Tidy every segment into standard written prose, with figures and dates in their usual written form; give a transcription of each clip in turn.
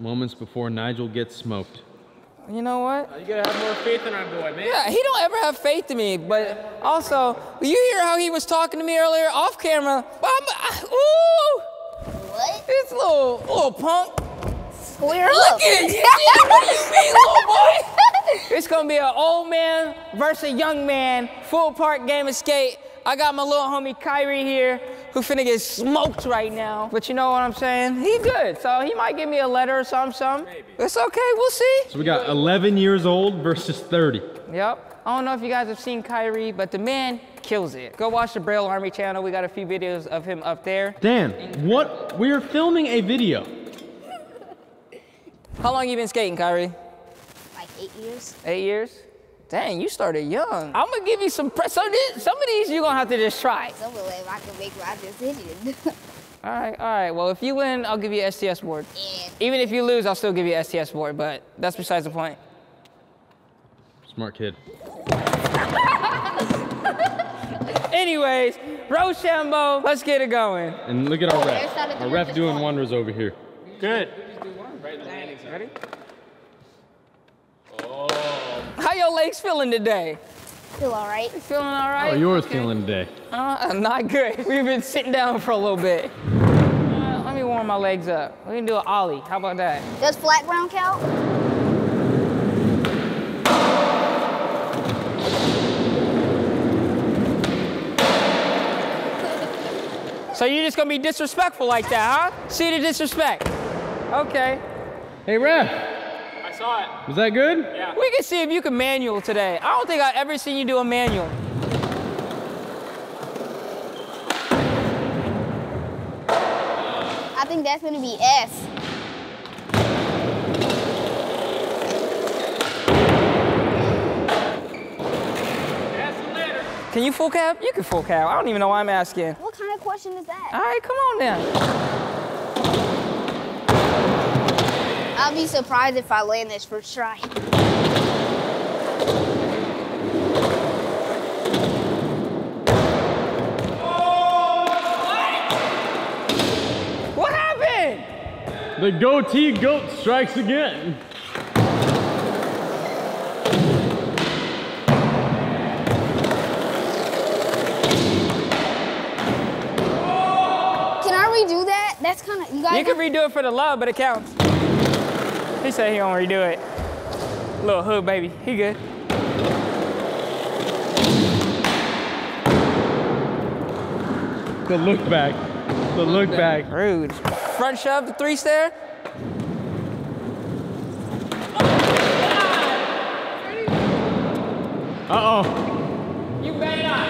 moments before Nigel gets smoked. You know what? You gotta have more faith in our boy, man. Yeah, he don't ever have faith in me, but also, you hear how he was talking to me earlier off camera? Ooh! What? It's little punk. Square up. Look at you. What do you mean, little boy? It's gonna be an old man versus a young man, full park game of skate. I got my little homie Kyrie here, who finna get smoked right now. But you know what I'm saying? He good, so he might give me a letter or something. Maybe. It's okay, we'll see. So we got 11 years old versus 30. Yep. I don't know if you guys have seen Kyrie, but the man kills it. Go watch the Braille Army channel. We got a few videos of him up there. Dan, what? We are filming a video. How long you been skating, Kyrie? Like 8 years. 8 years? Dang, you started young. I'm gonna give you some press. Some of these you're gonna have to just try. Some of them I can make my decision. All right. Well, if you win, I'll give you an STS board. Yeah. Even if you lose, I'll still give you an STS board, but that's besides the point. Smart kid. Anyways, Rochambeau, let's get it going. And look at our ref. Our ref doing wonders over here. Good. Ready? How your legs feeling today? Feel all right. Feeling all right? How are yours feeling today? Not good. We've been sitting down for a little bit. Let me warm my legs up. We can do an ollie. How about that? Does flat ground count? So you're just gonna be disrespectful like that, huh? See the disrespect. Okay. Hey, ref. Saw it. Was that good? Yeah. We can see if you can manual today. I don't think I've ever seen you do a manual. I think that's gonna be S. Can you full cab? You can full cab. I don't even know why I'm asking. What kind of question is that? All right, come on now. I'll be surprised if I land this first try. Oh, what happened? The goatee goat strikes again. Can I redo that? That's kind of, you guys. You can redo it for the love, but it counts. He said he don't redo it. Little hood baby, he good. The look back, the look back. Rude. Front shove, the three stair. Uh-oh. You better not.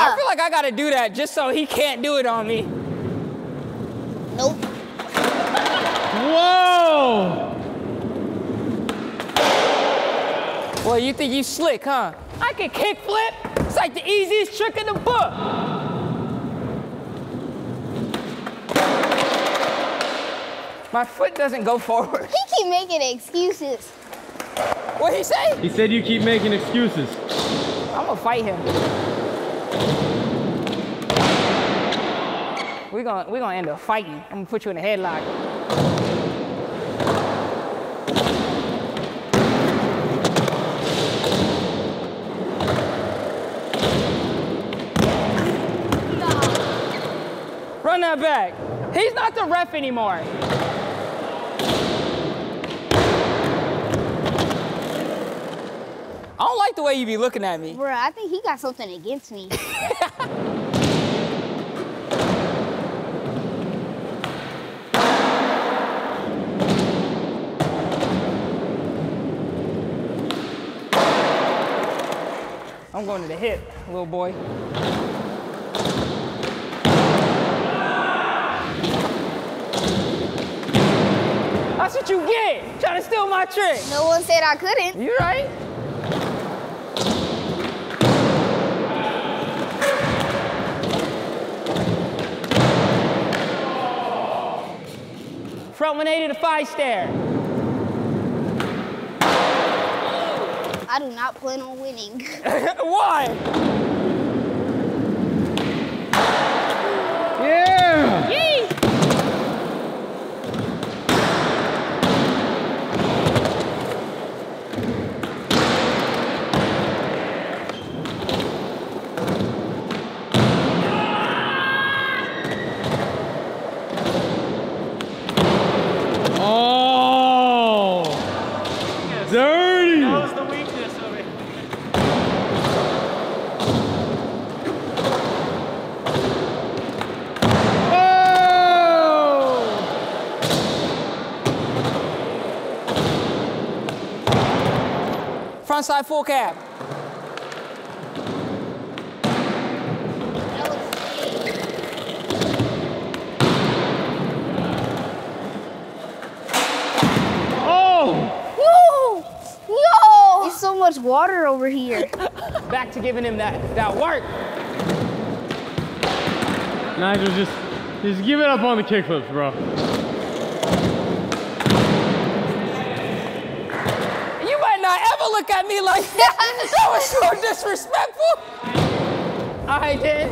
I feel like I gotta do that just so he can't do it on me. Nope. Whoa! Well, you think you slick, huh? I can kickflip. It's like the easiest trick in the book. My foot doesn't go forward. He keep making excuses. What'd he say? He said you keep making excuses. I'm gonna fight him. We're gonna end up fighting. I'm gonna put you in a headlock. No. Run that back. He's not the ref anymore. I don't like the way you be looking at me. Bro, I think he got something against me. I'm going to the hip, little boy. That's what you get, trying to steal my trick. No one said I couldn't. You right. Front 180 to five stair. I do not plan on winning. Why? Yeah! front side full cab. So much water over here. Back to giving him that work. Nigel, just give it up on the kickflips, bro. You might not ever look at me like that. That was so disrespectful. I did.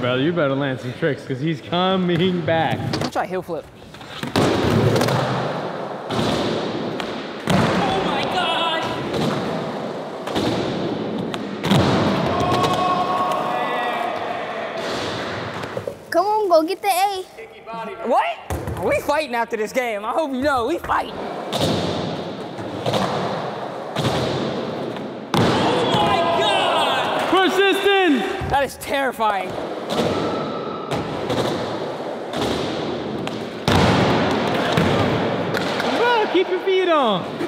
Brother, you better land some tricks because he's coming back. Let's try heel flip. Oh my God! Oh. Come on, go get the A. What? We fighting after this game. I hope you know, we fight. Oh my God! Persistence! That is terrifying. Keep your feet on. Go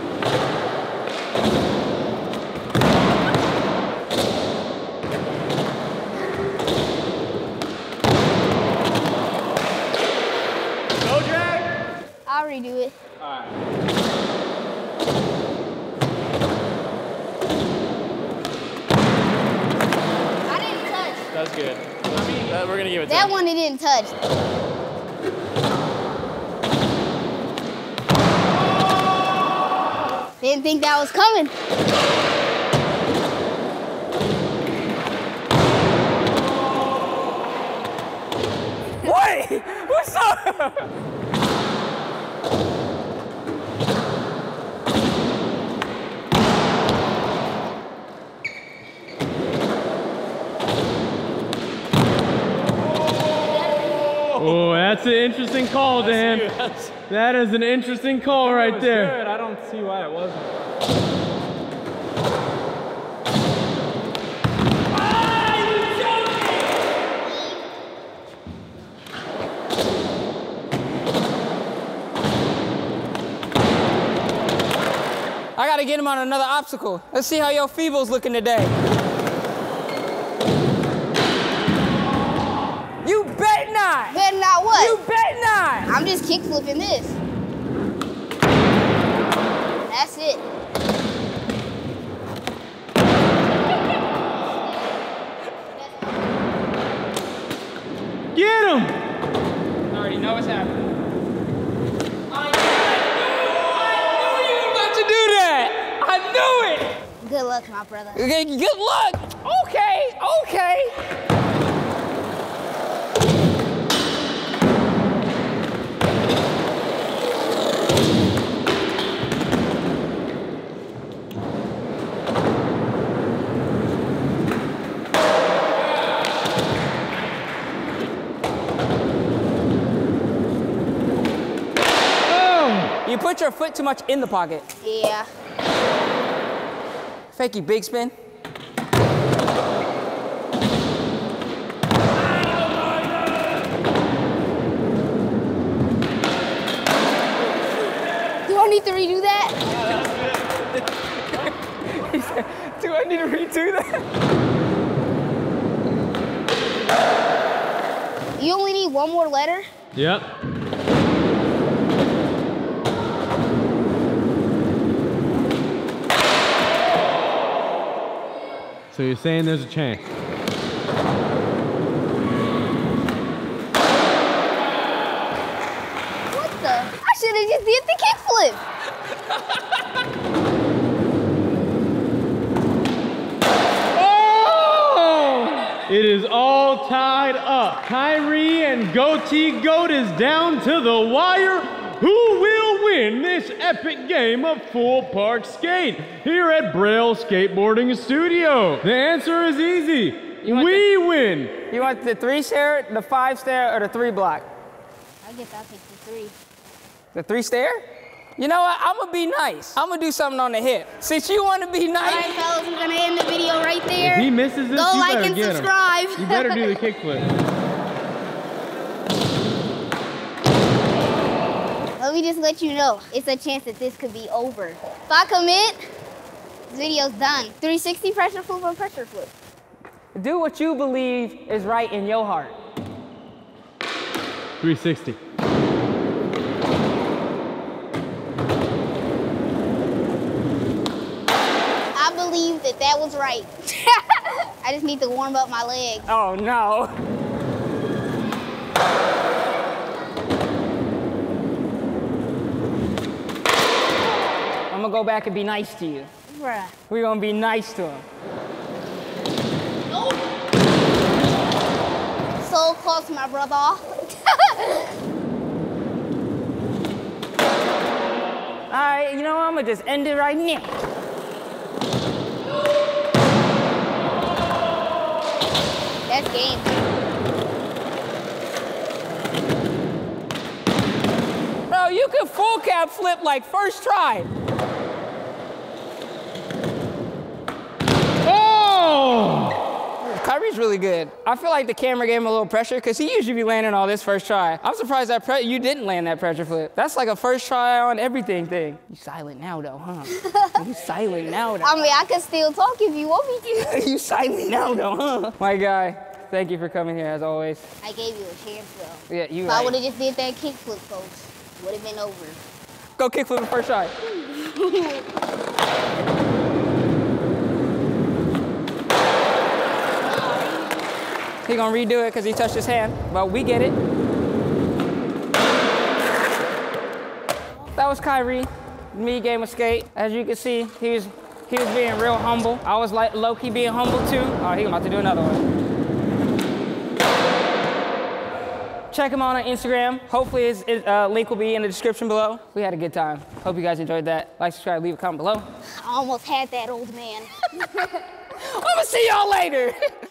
drag. I'll redo it. All right. I didn't touch. That's good. I mean, we're gonna give it. That one it didn't touch. Didn't think that was coming. What? What's up? Oh, that's an interesting call, Dan. That is an interesting call right there. Good. I don't see why it wasn't. I gotta get him on another obstacle. Let's see how your feeble's looking today. You bet not. Bet not what? You bet not. I'm just kick flipping this. That's it. Get him! I already know what's happening. I knew you were about to do that. I knew it. Good luck, my brother. Okay, good luck. Okay, okay. You put your foot too much in the pocket. Yeah. Fakey big spin. Do I need to redo that? He said, do I need to redo that? You only need one more letter? Yep. So you're saying there's a chance? What the? I should have just did the kickflip. Oh! It is all tied up. Kyrie and Goatee Goat is down to the wire. Who will win this epic game of full park skate here at Braille Skateboarding Studio? The answer is easy. We win. You want the 3 stair, the 5 stair, or the 3 block? I guess I'll take the 3. The 3 stair? You know what? I'm going to be nice. I'm going to do something on the hip. Since you want to be nice. All right, fellas, we're going to end the video right there. If he misses this, go like and subscribe. You better do the kickflip. Let me just let you know, it's a chance that this could be over. If I commit, this video's done. 360 pressure flip or pressure flip. Do what you believe is right in your heart. 360. I believe that that was right. I just need to warm up my legs. Oh, no. I'm gonna go back and be nice to you. Bruh. We're gonna be nice to him. So close, my brother. All right, you know what? I'm gonna just end it right now. That's game. Bro, you can full cab flip like first try. Kyrie's really good. I feel like the camera gave him a little pressure because he usually be landing all this first try. I'm surprised that you didn't land that pressure flip. That's like a first try on everything thing. You silent now though, huh? You silent now though. I mean, I could still talk if you want me to. You silent now though, huh? My guy, thank you for coming here as always. I gave you a chance though. Yeah, you right. I would've just did that kickflip, folks. Would've been over. Go kickflip the first try. He gonna redo it because he touched his hand, but we get it. That was Kyrie, me game of skate. As you can see, he was being real humble. I was like low-key being humble too. Oh, he about to do another one. Check him out on Instagram. Hopefully his link will be in the description below. We had a good time. Hope you guys enjoyed that. Like, subscribe, leave a comment below. I almost had that old man. I'm gonna see y'all later.